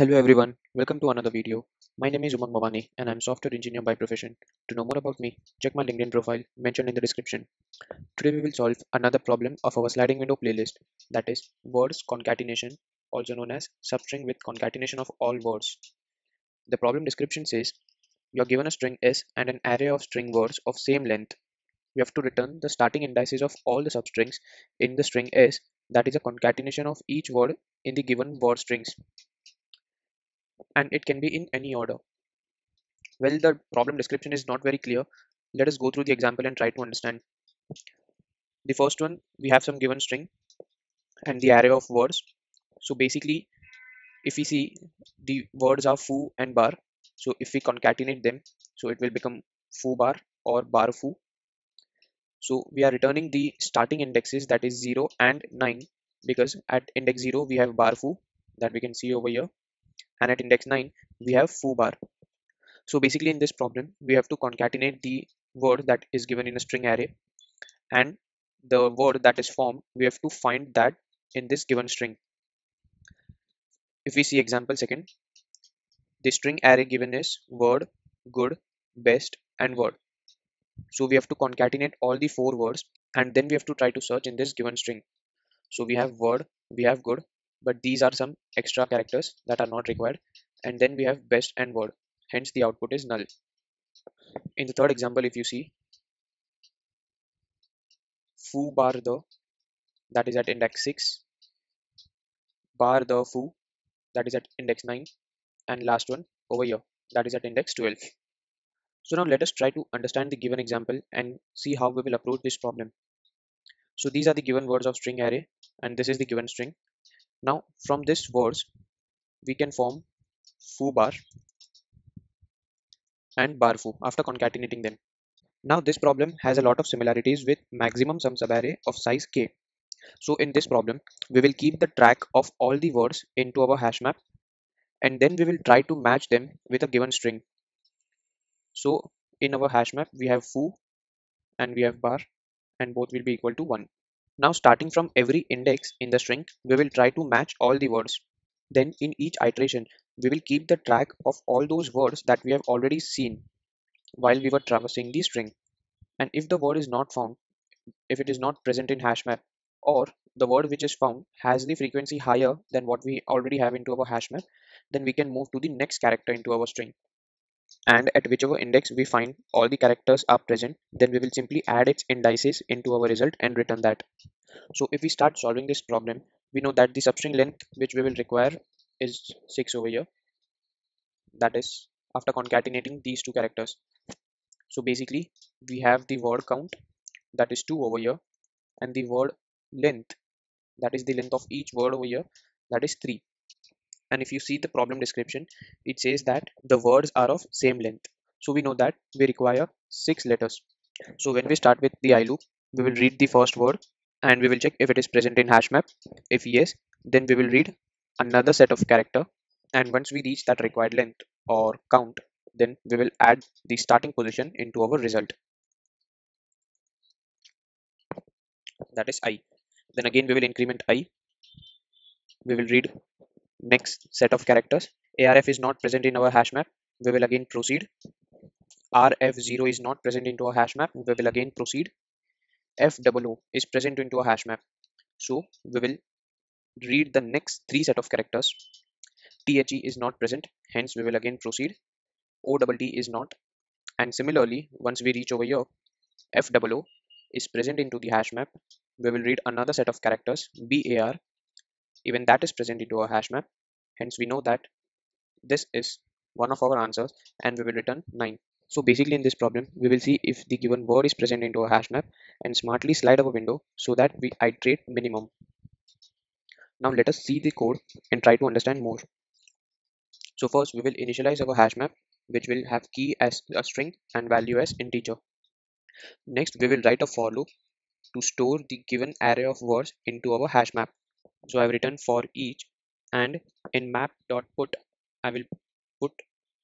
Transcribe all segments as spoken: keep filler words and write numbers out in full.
Hello everyone, welcome to another video. My name is Umang Mavani and I'm software engineer by profession. To know more about me, check my LinkedIn profile mentioned in the description. Today we will solve another problem of our sliding window playlist, that is words concatenation, also known as substring with concatenation of all words. The problem description says you are given a string S and an array of string words of same length. You have to return the starting indices of all the substrings in the string S, that is a concatenation of each word in the given word strings. And it can be in any order. Well, the problem description is not very clear. Let us go through the example and try to understand. The first one, we have some given string and the array of words. So basically, if we see, the words are foo and bar. So if we concatenate them, so it will become foo bar or bar foo. So we are returning the starting indexes, that is zero and nine, because at index zero we have bar foo that we can see over here. And at index nine, we have foo bar. So basically in this problem, we have to concatenate the word that is given in a string array, and the word that is formed, we have to find that in this given string. If we see example second, the string array given is word, good, best, and word. So we have to concatenate all the four words, and then we have to try to search in this given string. So we have word, we have good, but these are some extra characters that are not required, and then we have best and word, hence the output is null. In the third example, if you see, foo bar the, that is at index six, bar the foo, that is at index nine, and last one over here, that is at index twelve. So now let us try to understand the given example and see how we will approach this problem. So these are the given words of string array, and this is the given string. Now from this words we can form foo bar and bar foo after concatenating them. Now this problem has a lot of similarities with maximum sum subarray of size K. So in this problem we will keep the track of all the words into our hash map, and then we will try to match them with a given string. So in our hash map we have foo and we have bar, and both will be equal to one. Now starting from every index in the string, we will try to match all the words. Then in each iteration, we will keep the track of all those words that we have already seen while we were traversing the string. And if the word is not found, if it is not present in HashMap, or the word which is found has the frequency higher than what we already have into our HashMap, then we can move to the next character into our string. And at whichever index we find all the characters are present, then we will simply add its indices into our result and return that. So if we start solving this problem, we know that the substring length which we will require is six over here, that is after concatenating these two characters. So basically we have the word count, that is two over here, and the word length, that is the length of each word over here, that is three. And if you see the problem description, it says that the words are of same length. So we know that we require six letters. So when we start with the I loop, we will read the first word and we will check if it is present in HashMap. If yes, then we will read another set of character. And once we reach that required length or count, then we will add the starting position into our result, that is I. Then again, we will increment I. We will read next set of characters. A R F is not present in our hash map, we will again proceed. R F zero is not present into our hash map, we will again proceed. F O O is present into our hash map, so we will read the next three set of characters. T H E is not present, hence we will again proceed. O T T is not, and similarly once we reach over here, F O O is present into the hash map, we will read another set of characters. B A R, even that is present into our hash map, hence we know that this is one of our answers and we will return nine. So basically in this problem we will see if the given word is present into our hash map and smartly slide our window so that we iterate minimum. Now let us see the code and try to understand more. So first we will initialize our hash map, which will have key as a string and value as integer. Next we will write a for loop to store the given array of words into our hash map. So I have written for each, and in map.put I will put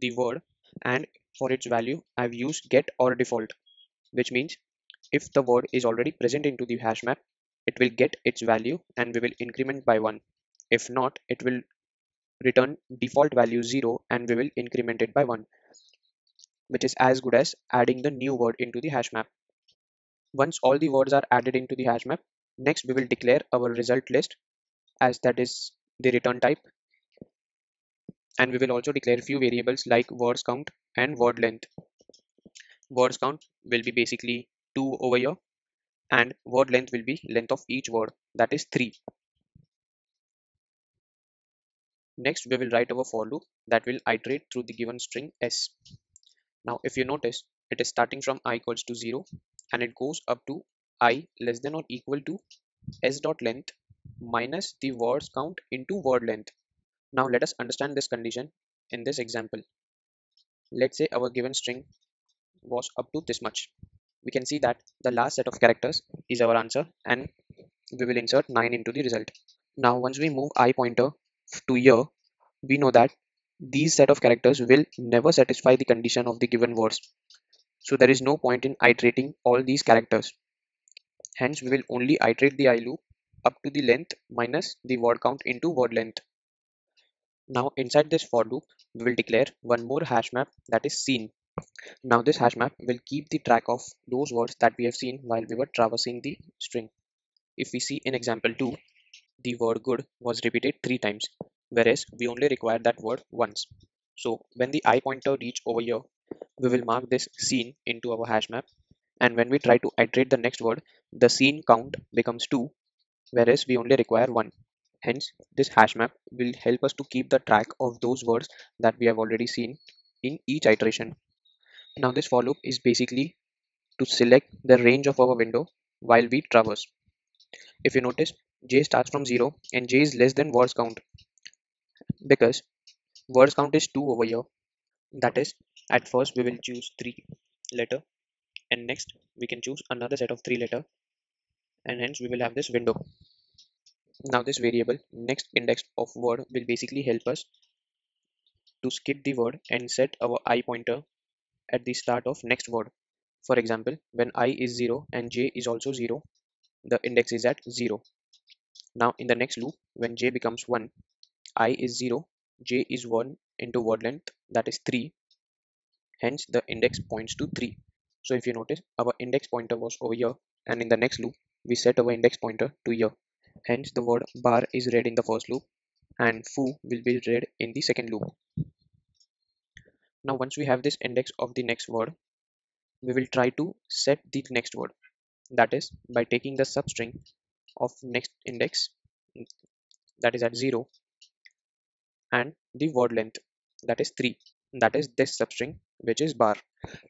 the word, and for its value I have used get or default, which means if the word is already present into the hash map, it will get its value and we will increment by one. If not, it will return default value zero and we will increment it by one, which is as good as adding the new word into the hash map. Once all the words are added into the hash map, next we will declare our result list, as that is the return type, and we will also declare few variables like words count and word length. Words count will be basically two over here, and word length will be length of each word, that is three. Next we will write our for loop that will iterate through the given string s. Now if you notice, it is starting from I equals to zero and it goes up to I less than or equal to s dot length minus the words count into word length. Now let us understand this condition in this example. Let's say our given string was up to this much. We can see that the last set of characters is our answer and we will insert nine into the result. Now once we move I pointer to here, we know that these set of characters will never satisfy the condition of the given words. So there is no point in iterating all these characters. Hence we will only iterate the I loop up to the length minus the word count into word length. Now inside this for loop, we will declare one more hash map, that is seen. Now this hash map will keep the track of those words that we have seen while we were traversing the string. If we see in example two, the word good was repeated three times, whereas we only require that word once. So when the I pointer reach over here, we will mark this seen into our hash map, and when we try to iterate the next word, the seen count becomes two, whereas we only require one. Hence this hash map will help us to keep the track of those words that we have already seen in each iteration. Now this for loop is basically to select the range of our window while we traverse. If you notice, j starts from zero and j is less than words count, because words count is two over here. That is, at first we will choose three letter and next we can choose another set of three letter, and hence we will have this window. Now this variable next index of word will basically help us to skip the word and set our I pointer at the start of next word. For example, when I is zero and j is also zero, the index is at zero. Now in the next loop, when j becomes one, I is zero, j is one into word length, that is three. Hence the index points to three. So if you notice, our index pointer was over here, and in the next loop we set our index pointer to here. Hence the word bar is read in the first loop and foo will be read in the second loop. Now once we have this index of the next word, we will try to set the next word, that is by taking the substring of next index, that is at zero, and the word length, that is three, that is this substring which is bar.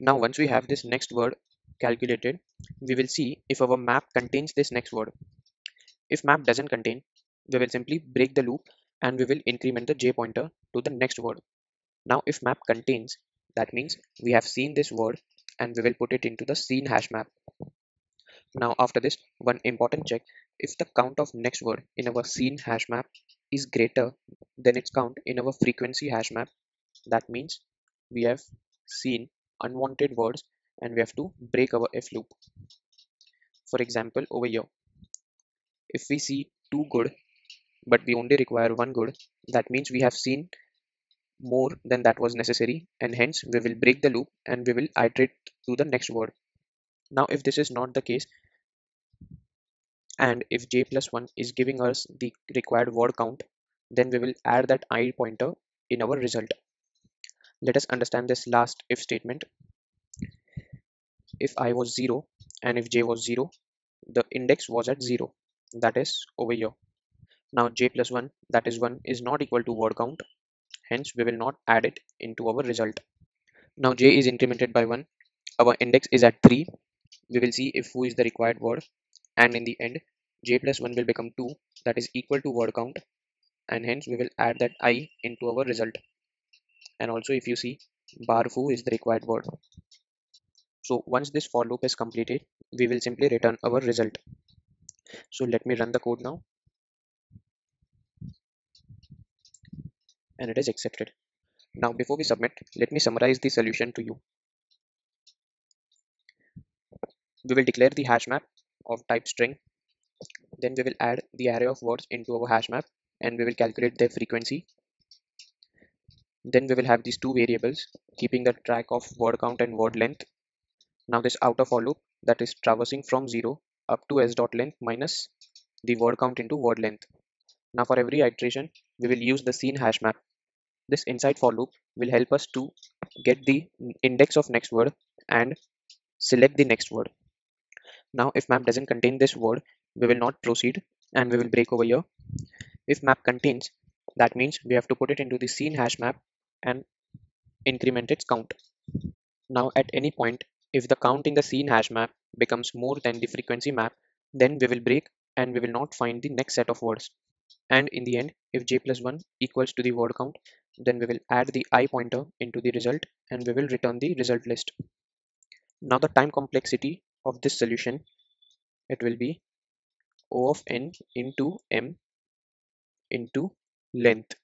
Now once we have this next word calculated, we will see if our map contains this next word. If map doesn't contain, we will simply break the loop and we will increment the j pointer to the next word. Now if map contains, that means we have seen this word and we will put it into the seen hash map. Now after this, one important check: if the count of next word in our seen hash map is greater than its count in our frequency hash map, that means we have seen unwanted words and we have to break our if loop. For example, over here, if we see two good but we only require one good, that means we have seen more than that was necessary, and hence we will break the loop and we will iterate to the next word. Now if this is not the case, and if j plus one is giving us the required word count, then we will add that I pointer in our result. Let us understand this last if statement. If I was zero and if j was zero, the index was at zero, that is over here. Now j plus one, that is one, is not equal to word count. Hence we will not add it into our result. Now j is incremented by one, our index is at three. We will see if foo is the required word, and in the end j plus one will become two, that is equal to word count, and hence we will add that I into our result. And also if you see, bar foo is the required word. So once this for loop is completed, we will simply return our result. So let me run the code now, and it is accepted. Now before we submit, let me summarize the solution to you. We will declare the hash map of type string, then we will add the array of words into our hash map and we will calculate their frequency, Then we will have these two variables keeping the track of word count and word length. Now this outer for loop that is traversing from zero up to s dot length minus the word count into word length. Now for every iteration we will use the seen hash map. This inside for loop will help us to get the index of next word and select the next word. Now if map doesn't contain this word, we will not proceed and we will break over here. If map contains, that means we have to put it into the seen hash map and increment its count. Now at any point, if the count in the seen hash map becomes more than the frequency map, then we will break and we will not find the next set of words. And in the end, if j plus one equals to the word count, then we will add the I pointer into the result and we will return the result list. Now the time complexity of this solution, it will be O of n into m into length,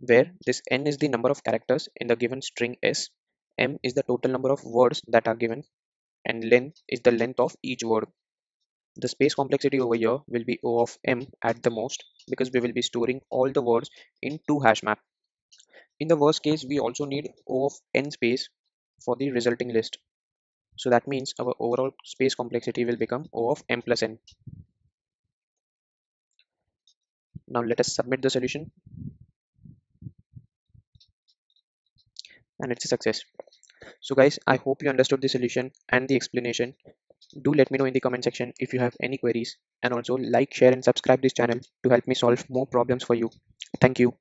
where this n is the number of characters in the given string s, m is the total number of words that are given, and length is the length of each word. The space complexity over here will be O of m at the most, because we will be storing all the words in two hash map. In the worst case, we also need O of n space for the resulting list. So that means our overall space complexity will become O of m plus n. Now let us submit the solution. And it's a success. So guys, I hope you understood the solution and the explanation. Do let me know in the comment section if you have any queries, and also like, share and subscribe this channel to help me solve more problems for you. Thank you.